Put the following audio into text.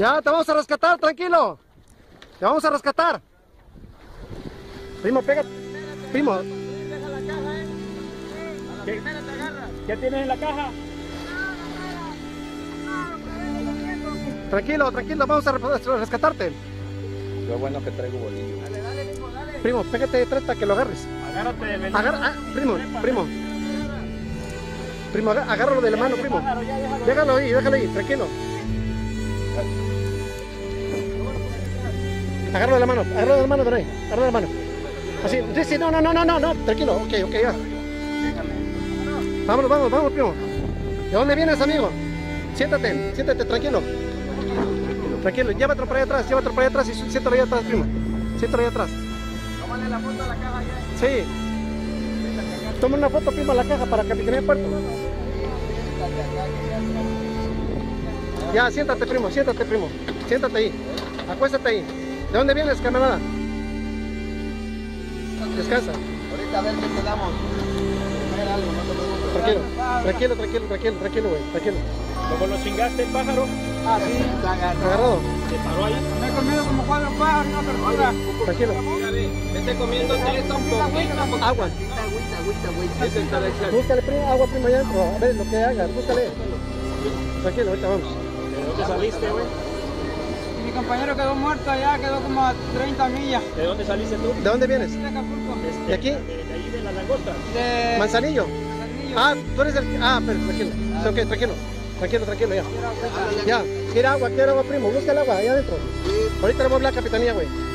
Ya, te vamos a rescatar, tranquilo. Te vamos a rescatar. Primo, pégate. Primo. ¿Qué tienes en la caja? Tranquilo, tranquilo, vamos a rescatarte. Lo bueno que traigo bolillo. Dale, dale, primo, dale. Primo, pégate detrás para que lo agarres. Agárrate, ven. Primo, primo. Primo, agárralo de la mano, primo. Déjalo ahí, tranquilo. Agárralo de la mano, agárralo de la mano, Donay. Agárralo de la mano. Así, sí, no, tranquilo, ok, ya. Vámonos, vamos, primo. ¿De dónde vienes, amigo? Siéntate, tranquilo. Tranquilo, llévatelo para allá atrás y siéntalo allá atrás, primo. Siéntalo allá atrás. Tómale la foto a la caja ya. Sí. Toma una foto, primo, a la caja para Capitanía del Puerto. Ya, siéntate, primo. Siéntate ahí. Acuéstate ahí. ¿De dónde vienes, camarada? Descansa. Ahorita a ver qué te damos. Tranquilo, güey, tranquilo. ¿Cómo lo chingaste el pájaro? Ah, sí, está agarrado. ¿Se paró allá? Me he comido como 4 pájaros y una persona. Tranquilo. Vete comiendo teta un poquito. Agua. Agüita. Búscale agua, primo, allá adentro. A ver, lo que hagas, búscale. Tranquilo, ahorita vamos. ¿De dónde saliste, güey? Mi compañero quedó muerto allá, quedó como a 30 millas. ¿De dónde saliste tú? ¿De dónde vienes? De Acapulco. ¿De aquí? De ahí, de la langosta. De Manzanillo. Ah, tú eres el... Ah, pero tranquilo. Ok, tranquilo, ya. Ya, quiero agua, primo. Busca el agua, allá adentro. Ahorita le voy a hablar a Capitanía, güey.